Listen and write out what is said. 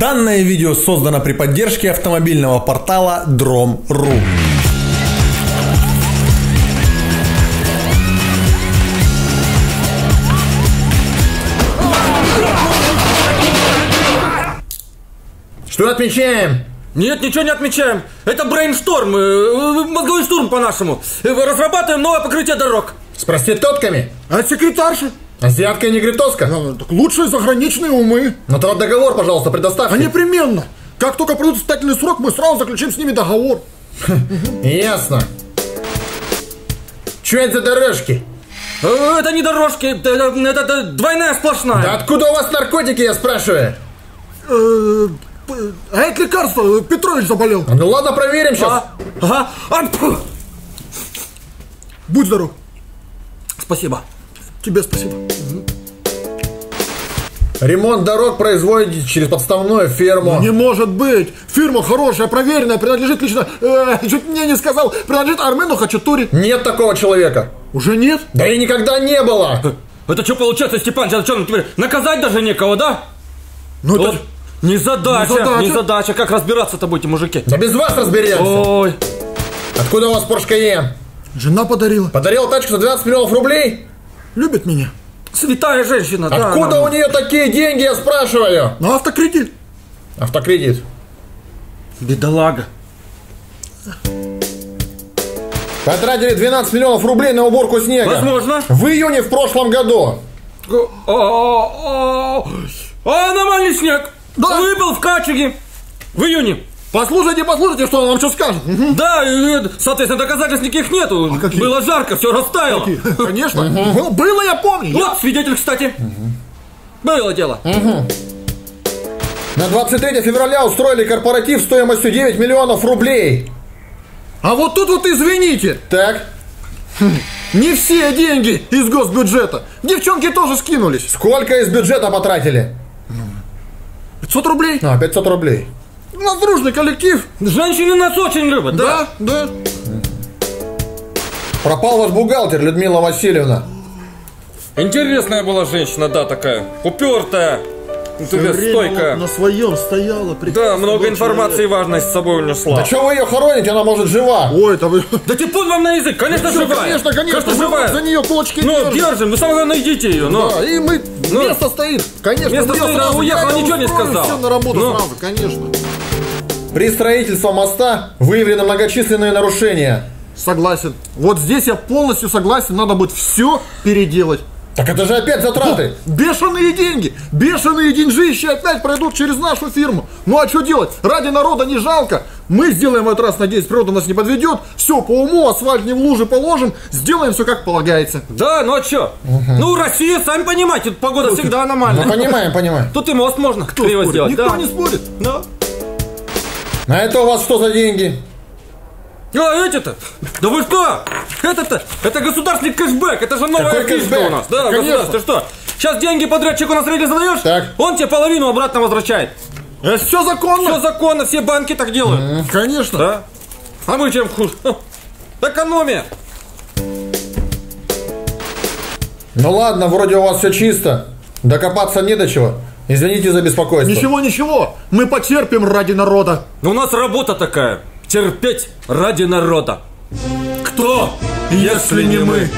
Данное видео создано при поддержке автомобильного портала DROM.RU. Что отмечаем? Нет, ничего не отмечаем. Это брейншторм, мозговой штурм по-нашему. Разрабатываем новое покрытие дорог. С проститутками? А секретарши? Азиатка и негритоска? Так лучшие заграничные умы. Но тогда договор, пожалуйста, предоставьте. А непременно. Как только придут испытательный срок, мы сразу заключим с ними договор. Ясно. Че это за дорожки? Это не дорожки, это двойная сплошная. Да откуда у вас наркотики, я спрашиваю? А это лекарство, Петрович заболел. Ну ладно, проверим сейчас. Будь здоров. Спасибо. Тебе спасибо. Ремонт дорог производите через подставную фирму. Не может быть. Фирма хорошая, проверенная, принадлежит лично... чуть мне не сказал, принадлежит Армену Хачатуре. Нет такого человека. Уже нет? Да и никогда не было. Это что получается, Степан? Сейчас что, теперь наказать даже некого, да? Ну это... Незадача. Как разбираться-то будете, мужики? Да без вас разберемся. Ой. Откуда у вас Porsche Cayenne? Жена подарила. Подарила тачку за 12 миллионов рублей? Любит меня. Святая женщина. Откуда у нее такие деньги, я спрашиваю? На автокредит. Автокредит. Бедолага. Потратили 12 миллионов рублей на уборку снега. Возможно. В июне в прошлом году. Аномальный снег. Да. Выбыл в Качиге в июне. Послушайте, что он вам что скажет. Угу. Да, соответственно, доказательств никаких нету. А было жарко, все растаяло. Какие? Конечно. Угу. Было, я помню. Вот свидетель, кстати. Угу. Было дело. Угу. На 23 февраля устроили корпоратив стоимостью 9 миллионов рублей. А вот тут вот извините. Так. Не все деньги из госбюджета. Девчонки тоже скинулись. Сколько из бюджета потратили? 500 рублей? 500 рублей. У нас дружный коллектив. Женщины нас очень любят, да? Да, да. Пропал ваш бухгалтер, Людмила Васильевна. Интересная была женщина, да, такая. Упертая. Стойкая. На своем стояла. Да, много информации и важной с собой унесла. Да что вы ее хороните? Она, может, жива. Ой, это вы... Да типун вам на язык. Конечно, живая. Конечно, живая. За нее кулачки держим. Вы, самое главное, найдите ее. Да, и мы... Место стоит. Конечно. Место стоит, она уехала, ничего не сказала. Все на работу сразу, конечно. При строительстве моста выявлены многочисленные нарушения. Согласен. Вот здесь я полностью согласен. Надо будет все переделать. Так это же опять затраты. О, бешеные деньги. Бешеные деньжищи опять пройдут через нашу фирму. Ну а что делать? Ради народа не жалко. Мы сделаем в этот раз, надеюсь, природа нас не подведет. Все по уму, асфальт не в лужи положим. Сделаем все как полагается. Да, ну а что? Угу. Ну Россия, сами понимаете, тут погода всегда аномальная. Ну, понимаем. Тут и мост можно криво сделать. Никто не спорит. Да. А это у вас что за деньги? А эти-то? Да вы что? Это-то? Это государственный кэшбэк, это же новая фишка у нас. Да, государство, ты что? Сейчас деньги подрядчику на среде задаешь, он тебе половину обратно возвращает. Это все законно. Все законно, все банки так делают. Конечно. Да. А мы чем хуже? Экономия. Ну ладно, вроде у вас все чисто. Докопаться не до чего. Извините за беспокойство. Ничего. Мы потерпим ради народа. У нас работа такая. Терпеть ради народа. Кто, если не мы?